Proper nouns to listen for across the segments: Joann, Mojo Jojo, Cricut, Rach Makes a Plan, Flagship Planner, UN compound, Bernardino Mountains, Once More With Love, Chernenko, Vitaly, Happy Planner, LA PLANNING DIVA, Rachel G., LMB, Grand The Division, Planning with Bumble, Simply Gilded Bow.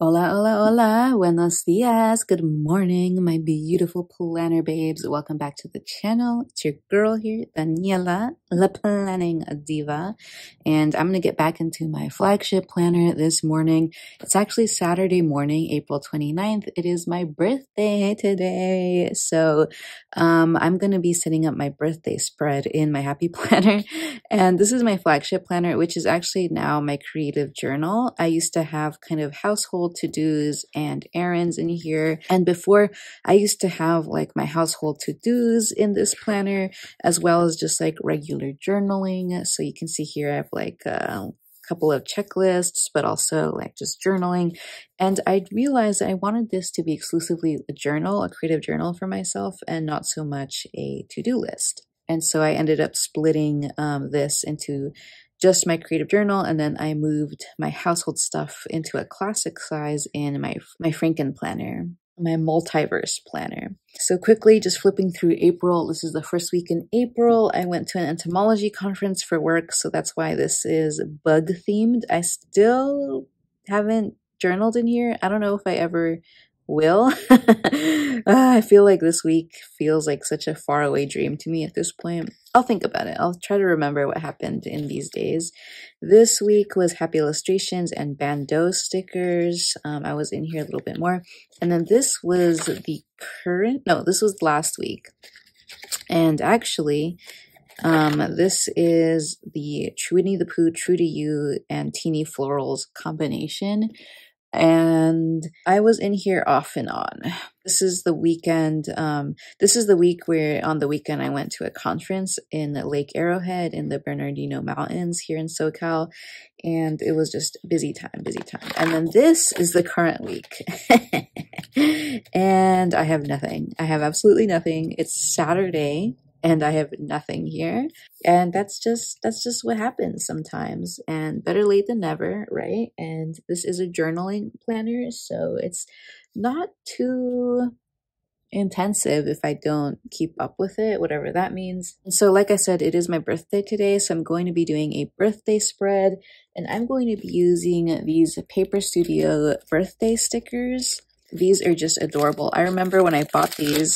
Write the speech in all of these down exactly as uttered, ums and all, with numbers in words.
Hola, hola, hola. Buenos dias. Good morning, my beautiful planner babes. Welcome back to the channel. It's your girl here, Daniela, La Planning Diva. And I'm going to get back into my flagship planner this morning. It's actually Saturday morning, April twenty-ninth. It is my birthday today. So um, I'm going to be setting up my birthday spread in my Happy Planner. And this is my flagship planner, which is actually now my creative journal. I used to have kind of household to-dos and errands in here. And before, I used to have like my household to-dos in this planner, as well as just like regular journaling. So you can see here I have like a couple of checklists, but also like just journaling. And I realized I wanted this to be exclusively a journal, a creative journal for myself, and not so much a to-do list. And so I ended up splitting um, this into just my creative journal, and then I moved my household stuff into a classic size in my, my Franken planner, my multiverse planner. So quickly, just flipping through April, this is the first week in April. I went to an entomology conference for work, so that's why this is bug themed. I still haven't journaled in here. I don't know if I ever will. uh, I feel like this week feels like such a faraway dream to me at this point. I'll think about it. I'll try to remember what happened in these days. This week was Happy Illustrations and Bandeau stickers. Um, I was in here a little bit more. And then this was the current, no, this was last week. And actually, Um, this is the Winnie the Pooh, True to You, and Teeny Florals combination. And I was in here off and on. This is the weekend. Um, this is the week where on the weekend I went to a conference in Lake Arrowhead in the Bernardino Mountains here in SoCal. And it was just busy time, busy time. And then this is the current week. And I have nothing. I have absolutely nothing. It's Saturday and I have nothing here. And that's just that's just what happens sometimes. And better late than never, right? And this is a journaling planner, so it's not too intensive if I don't keep up with it, whatever that means. And so like I said, it is my birthday today, so I'm going to be doing a birthday spread, and I'm going to be using these Paper Studio birthday stickers. These are just adorable. I remember when I bought these,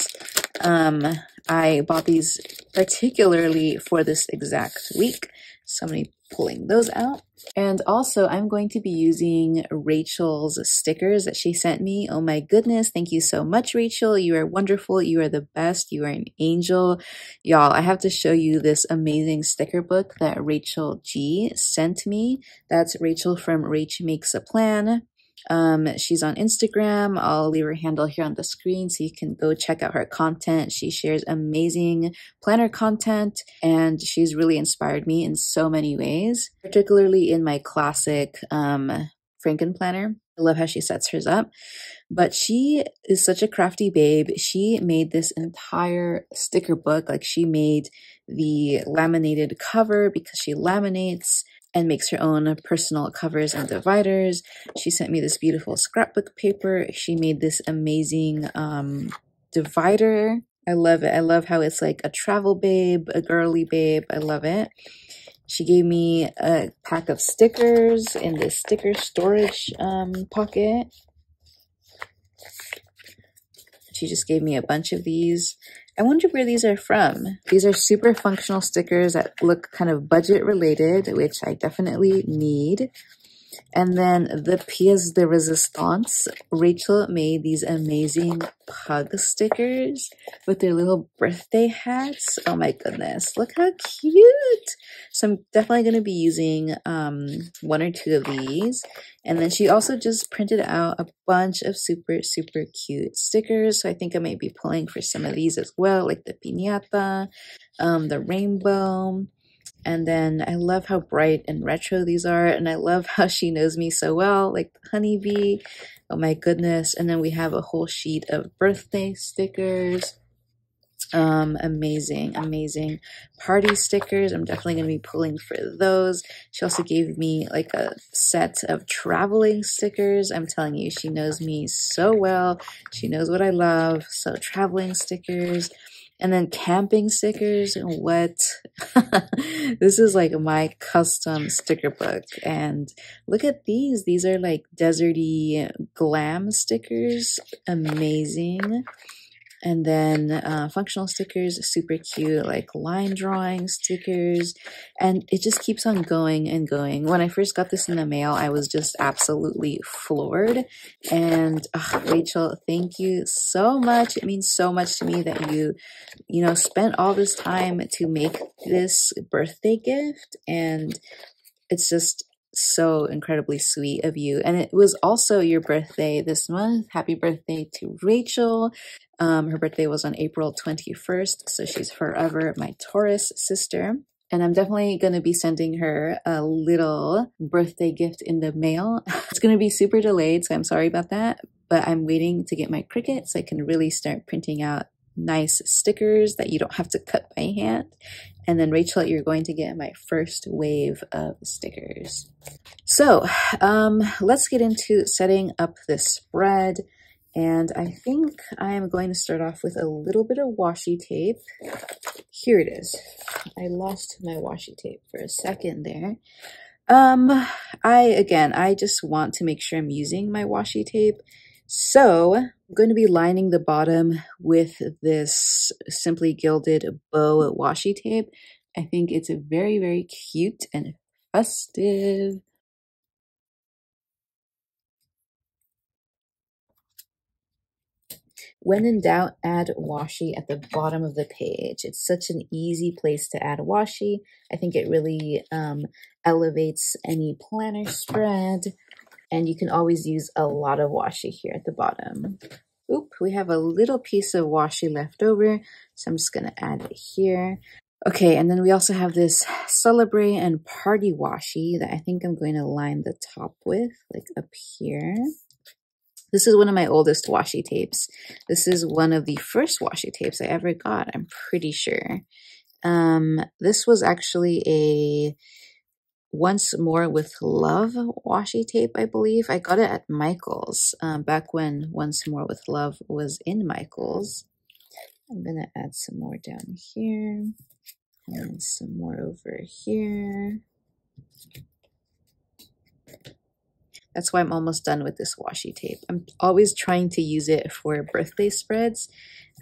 um, I bought these particularly for this exact week. So I'm going to be pulling those out. And also, I'm going to be using Rachel's stickers that she sent me. Oh my goodness. Thank you so much, Rachel. You are wonderful. You are the best. You are an angel. Y'all, I have to show you this amazing sticker book that Rachel G. sent me. That's Rachel from Rach Makes a Plan. Um, she's on Instagram. I'll leave her handle here on the screen so you can go check out her content. She shares amazing planner content, and she's really inspired me in so many ways, particularly in my classic um, Franken planner. I love how she sets hers up, but she is such a crafty babe. She made this entire sticker book. Like, she made the laminated cover because she laminates and makes her own personal covers and dividers. She sent me this beautiful scrapbook paper. She made this amazing um, divider. I love it. I love how it's like a travel babe, a girly babe. I love it. She gave me a pack of stickers in this sticker storage um, pocket. She just gave me a bunch of these. I wonder where these are from. These are super functional stickers that look kind of budget related, which I definitely need. And then the pièce de résistance. Rachel made these amazing pug stickers with their little birthday hats. Oh my goodness, look how cute. So I'm definitely going to be using um, one or two of these. And then she also just printed out a bunch of super, super cute stickers. So I think I might be pulling for some of these as well, like the piñata, um, the rainbow. And then I love how bright and retro these are. And I love how she knows me so well, like the honeybee. Oh my goodness. And then we have a whole sheet of birthday stickers. Um, amazing, amazing party stickers. I'm definitely going to be pulling for those. She also gave me like a set of traveling stickers. I'm telling you, she knows me so well. She knows what I love. So traveling stickers. And then camping stickers, and what? This is like my custom sticker book. And look at these. These are like deserty glam stickers. Amazing. And then uh, functional stickers, super cute, like line drawing stickers. And it just keeps on going and going. When I first got this in the mail, I was just absolutely floored. And uh, Rachel, thank you so much. It means so much to me that you, you know, spent all this time to make this birthday gift. And it's just so incredibly sweet of you. And it was also your birthday this month. Happy birthday to Rachel. Um, her birthday was on April twenty-first, so she's forever my Taurus sister. And I'm definitely going to be sending her a little birthday gift in the mail. It's going to be super delayed, so I'm sorry about that. But I'm waiting to get my Cricut so I can really start printing out nice stickers that you don't have to cut by hand. And then Rachel, you're going to get my first wave of stickers. So um, let's get into setting up this spread. And I think I am going to start off with a little bit of washi tape. Here it is. I lost my washi tape for a second there. Um, I, again, I just want to make sure I'm using my washi tape. So I'm going to be lining the bottom with this Simply Gilded Bow washi tape. I think it's very, very cute and festive. When in doubt, add washi at the bottom of the page. It's such an easy place to add washi. I think it really um, elevates any planner spread. And you can always use a lot of washi here at the bottom. Oop, we have a little piece of washi left over. So I'm just gonna add it here. Okay, and then we also have this celebrate and party washi that I think I'm going to line the top with, like up here. This is one of my oldest washi tapes. This is one of the first washi tapes I ever got, I'm pretty sure. Um, this was actually a Once More With Love washi tape, I believe. I got it at Michael's um, back when Once More With Love was in Michael's. I'm gonna add some more down here and some more over here. That's why I'm almost done with this washi tape. I'm always trying to use it for birthday spreads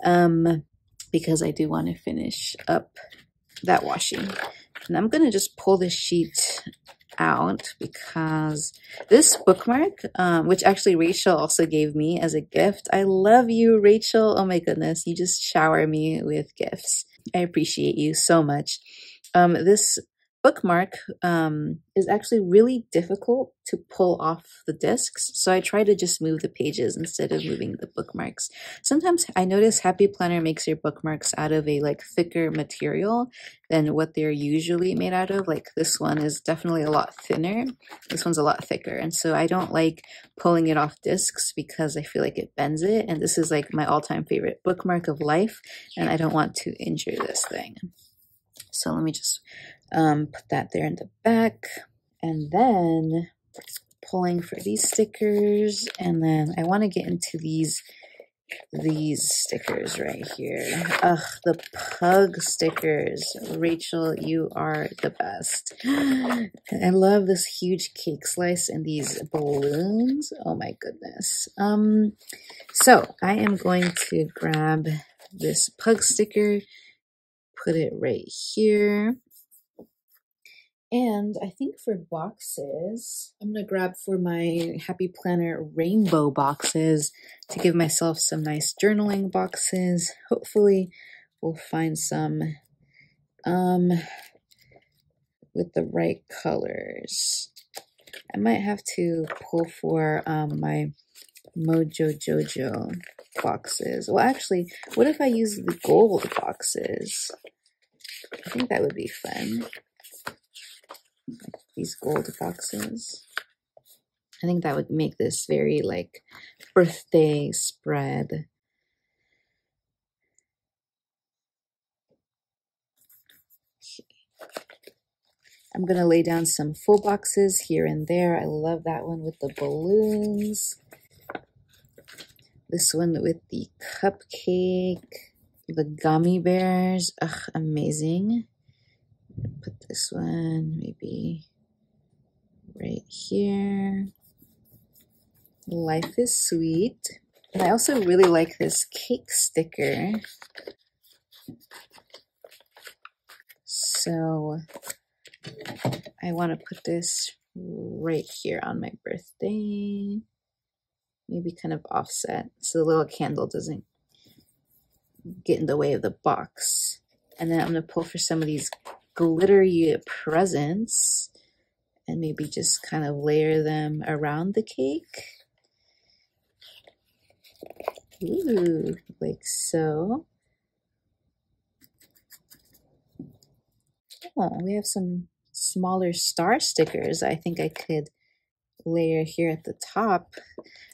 um, because I do want to finish up that washi. And I'm going to just pull this sheet out because this bookmark, um, which actually Rachel also gave me as a gift. I love you, Rachel. Oh my goodness. You just shower me with gifts. I appreciate you so much. Um, this bookmark um, is actually really difficult to pull off the discs, so I try to just move the pages instead of moving the bookmarks. Sometimes I notice Happy Planner makes your bookmarks out of a like thicker material than what they're usually made out of. Like this one is definitely a lot thinner. This one's a lot thicker, and so I don't like pulling it off discs because I feel like it bends it, and this is like my all-time favorite bookmark of life, and I don't want to injure this thing. So let me just um, put that there in the back, and then pulling for these stickers. And then I want to get into these, these stickers right here. Ugh, the pug stickers. Rachel, you are the best. I love this huge cake slice and these balloons. Oh my goodness. Um, so I am going to grab this pug sticker, put it right here. And I think for boxes, I'm gonna grab for my Happy Planner rainbow boxes to give myself some nice journaling boxes. Hopefully we'll find some um, with the right colors. I might have to pull for um, my Mojo Jojo boxes. Well, actually, what if I use the gold boxes? I think that would be fun. Like these gold boxes. I think that would make this very like birthday spread. I'm gonna lay down some full boxes here and there. I love that one with the balloons. This one with the cupcake. The gummy bears, ugh, amazing. Put this one maybe right here. Life is sweet. And I also really like this cake sticker. So I want to put this right here on my birthday. Maybe kind of offset so the little candle doesn't get in the way of the box. And then I'm going to pull for some of these glittery presents and maybe just kind of layer them around the cake. Ooh, like so. Oh, we have some smaller star stickers. I think I could layer here at the top.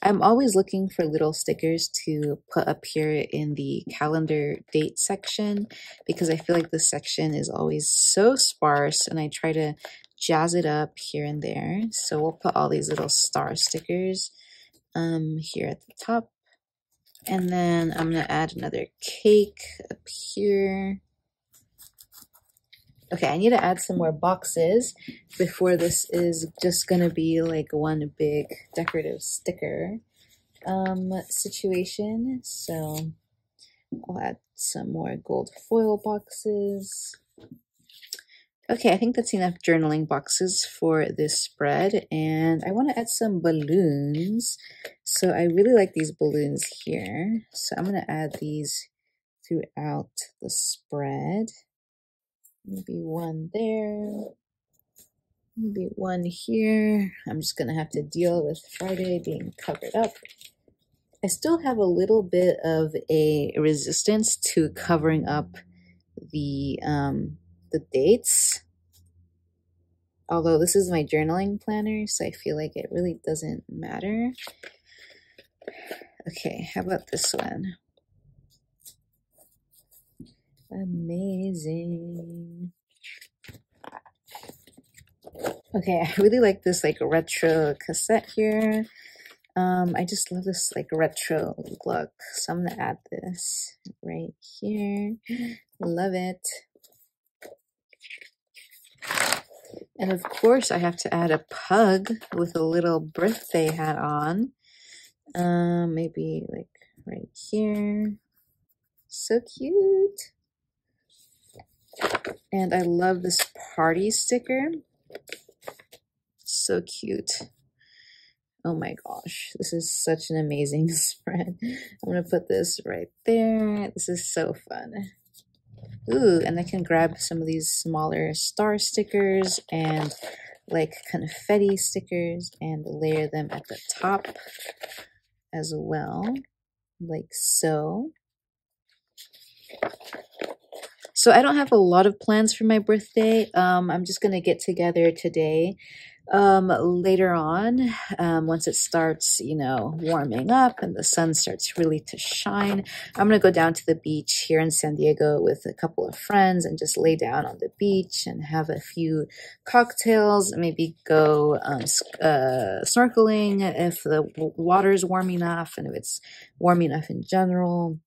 I'm always looking for little stickers to put up here in the calendar date section because I feel like this section is always so sparse and I try to jazz it up here and there. So we'll put all these little star stickers um, here at the top. And then I'm gonna add another cake up here. Okay, I need to add some more boxes before this is just gonna be like one big decorative sticker um, situation. So I'll add some more gold foil boxes. Okay, I think that's enough journaling boxes for this spread. And I wanna add some balloons. So I really like these balloons here. So I'm gonna add these throughout the spread. Maybe one there, maybe one here. I'm just gonna have to deal with Friday being covered up. I still have a little bit of a resistance to covering up the, um, the dates. Although this is my journaling planner, so I feel like it really doesn't matter. Okay, how about this one? Amazing. Okay, I really like this like retro cassette here. Um, I just love this like retro look. So I'm gonna add this right here. Love it. And of course I have to add a pug with a little birthday hat on. Um, maybe like right here. So cute. And I love this party sticker. So cute. Oh my gosh, this is such an amazing spread. I'm gonna put this right there. This is so fun. Ooh, and I can grab some of these smaller star stickers and like confetti stickers and layer them at the top as well, like so. So I don't have a lot of plans for my birthday. Um, I'm just going to get together today. Um, later on, um, once it starts, you know, warming up and the sun starts really to shine, I'm going to go down to the beach here in San Diego with a couple of friends and just lay down on the beach and have a few cocktails, maybe go um, uh, snorkeling if the water is warm enough and if it's warm enough in general.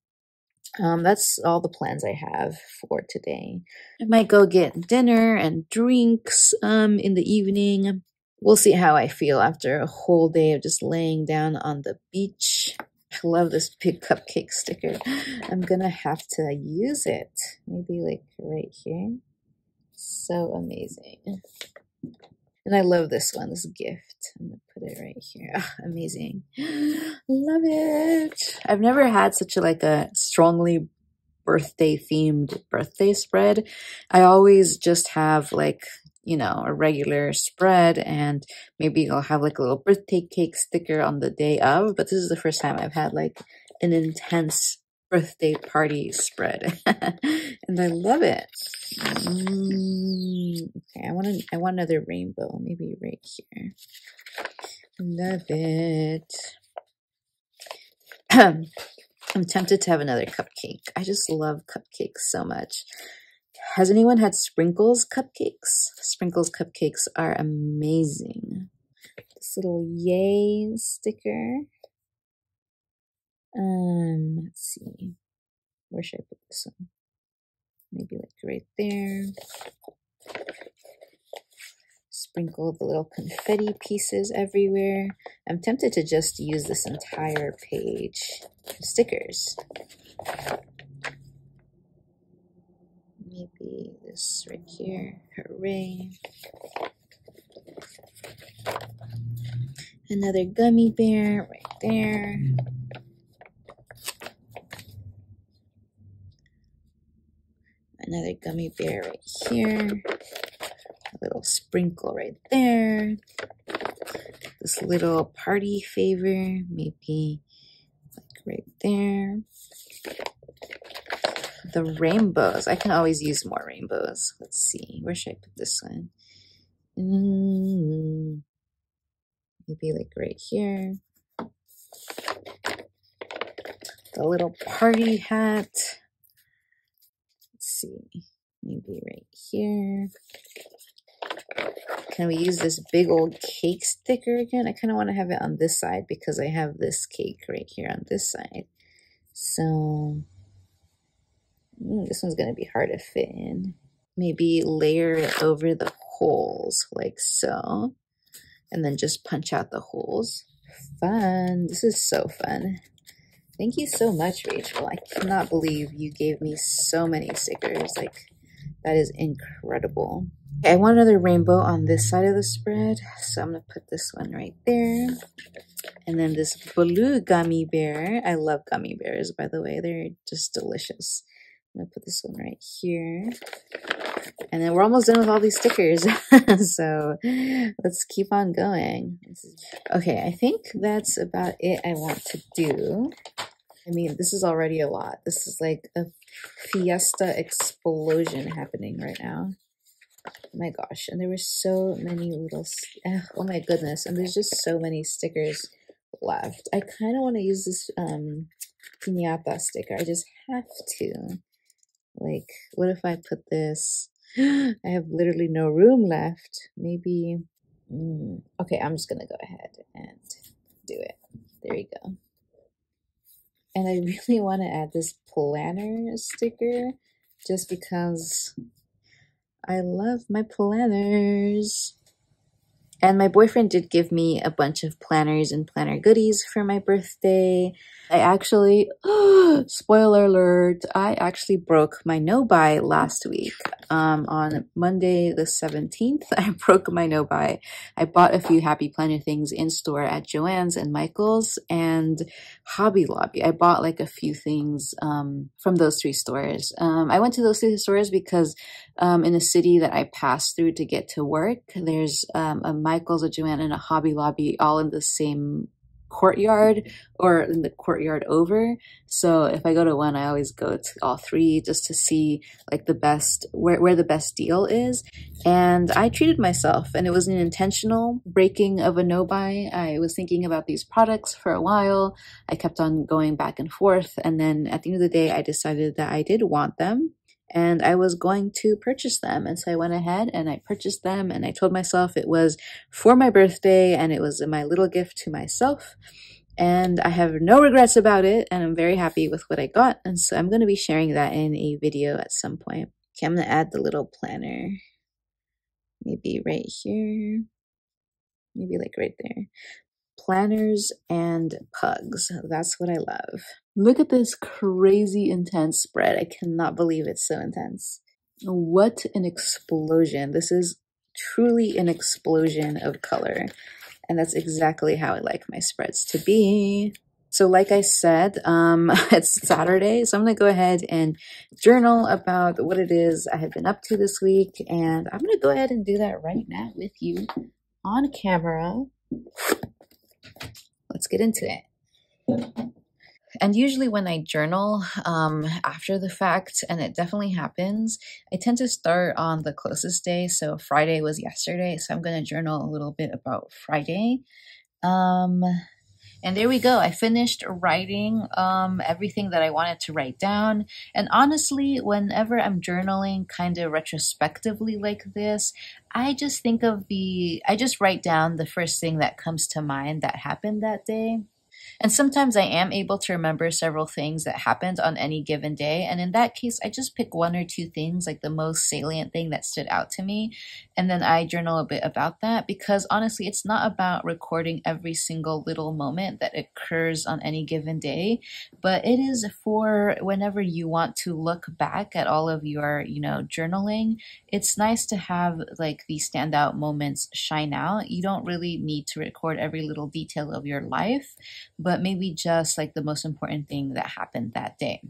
Um, that's all the plans I have for today. I might go get dinner and drinks um, in the evening. We'll see how I feel after a whole day of just laying down on the beach. I love this big cupcake sticker. I'm gonna have to use it. Maybe like right here. So amazing. And I love this one, this gift. I'm gonna put it right here. Oh, amazing. Love it. I've never had such a like a strongly birthday themed birthday spread. I always just have like, you know, a regular spread and maybe I'll have like a little birthday cake sticker on the day of, but this is the first time I've had like an intense birthday party spread. And I love it. Mm, okay, I want a, I want another rainbow, maybe right here. Love it. I'm tempted to have another cupcake. I just love cupcakes so much. Has anyone had sprinkles cupcakes? Sprinkles cupcakes are amazing. This little yay sticker. Um, let's see. Where should I put this one? Maybe like right there. Sprinkle the little confetti pieces everywhere. I'm tempted to just use this entire page for stickers. Maybe this right here. Hooray. Another gummy bear right there. Another gummy bear right here. A little sprinkle right there. This little party favor, maybe like right there. The rainbows. I can always use more rainbows. Let's see. Where should I put this one? Mm-hmm. Maybe like right here. The little party hat. Let's see. Maybe right here. Can we use this big old cake sticker again? I kind of want to have it on this side because I have this cake right here on this side. So mm, this one's going to be hard to fit in. Maybe layer it over the holes like so. And then just punch out the holes. Fun. This is so fun. Thank you so much, Rachel. I cannot believe you gave me so many stickers. Like, that is incredible. Okay, I want another rainbow on this side of the spread. So I'm going to put this one right there. And then this blue gummy bear. I love gummy bears, by the way. They're just delicious. I'm going to put this one right here. And then we're almost done with all these stickers. So let's keep on going. Okay, I think that's about it I want to do. I mean, this is already a lot. This is like a fiesta explosion happening right now. Oh my gosh. And there were so many little... Oh my goodness. And there's just so many stickers left. I kind of want to use this um, piñata sticker. I just have to. Like, what if I put this? I have literally no room left. Maybe, mm, okay, I'm just gonna go ahead and do it. There you go. And I really wanna add this planner sticker just because I love my planners. And my boyfriend did give me a bunch of planners and planner goodies for my birthday. I actually, oh, spoiler alert, I actually broke my no-buy last week. Um, on Monday the seventeenth, I broke my no-buy. I bought a few Happy Planner things in store at Joann's and Michael's and Hobby Lobby. I bought like a few things um, from those three stores. Um, I went to those three stores because um, in a city that I passed through to get to work, there's um, a Michael's, a Joann, and a Hobby Lobby all in the same courtyard or in the courtyard over. So if I go to one, I always go to all three just to see like the best, where, where the best deal is. And I treated myself, and it was an intentional breaking of a no-buy. I was thinking about these products for a while. I kept on going back and forth. And then at the end of the day, I decided that I did want them. And I was going to purchase them. And so I went ahead and I purchased them. And I told myself it was for my birthday and it was my little gift to myself. And I have no regrets about it. And I'm very happy with what I got. And so I'm going to be sharing that in a video at some point. Okay, I'm going to add the little planner. Maybe right here. Maybe like right there. Planners and pugs. That's what I love. Look at this crazy intense spread. I cannot believe it's so intense. What an explosion. This is truly an explosion of color. And that's exactly how I like my spreads to be. So like I said, um, it's Saturday, so I'm going to go ahead and journal about what it is I have been up to this week. And I'm going to go ahead and do that right now with you on camera. Let's get into it. And usually when I journal um, after the fact, and it definitely happens, I tend to start on the closest day. So Friday was yesterday, so I'm going to journal a little bit about Friday. Um, and there we go. I finished writing um, everything that I wanted to write down. And honestly, whenever I'm journaling kind of retrospectively like this, I just think of the, I just write down the first thing that comes to mind that happened that day. And sometimes I am able to remember several things that happened on any given day. And in that case, I just pick one or two things, like the most salient thing that stood out to me. And then I journal a bit about that, because honestly, it's not about recording every single little moment that occurs on any given day, but it is for whenever you want to look back at all of your, you know, journaling. It's nice to have like the standout moments shine out. You don't really need to record every little detail of your life, but maybe just like the most important thing that happened that day.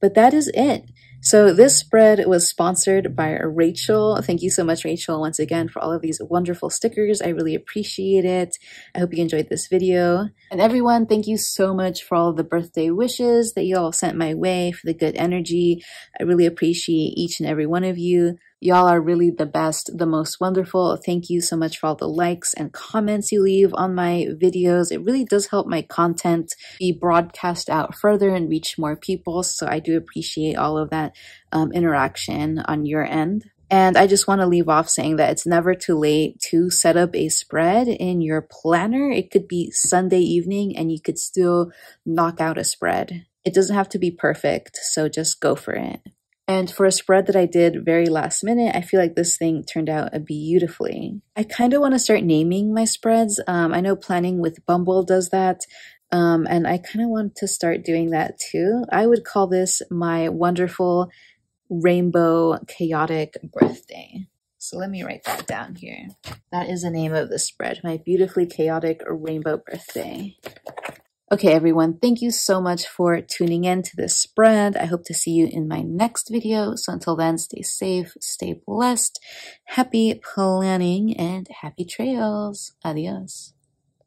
But that is it. So this spread was sponsored by Rachel. Thank you so much, Rachel, once again for all of these wonderful stickers. I really appreciate it. I hope you enjoyed this video. And everyone, thank you so much for all of the birthday wishes that you all sent my way, for the good energy. I really appreciate each and every one of you. Y'all are really the best, the most wonderful. Thank you so much for all the likes and comments you leave on my videos. It really does help my content be broadcast out further and reach more people. So I do appreciate all of that um, interaction on your end. And I just want to leave off saying that it's never too late to set up a spread in your planner. It could be Sunday evening and you could still knock out a spread. It doesn't have to be perfect, so just go for it. And for a spread that I did very last minute, I feel like this thing turned out beautifully. I kind of want to start naming my spreads. Um, I know Planning with Bumble does that. Um, and I kind of want to start doing that too. I would call this my wonderful rainbow chaotic birthday. So let me write that down here. That is the name of the spread, my beautifully chaotic rainbow birthday. Okay, everyone, thank you so much for tuning in to this spread. I hope to see you in my next video. So until then, stay safe, stay blessed, happy planning, and happy trails. Adios.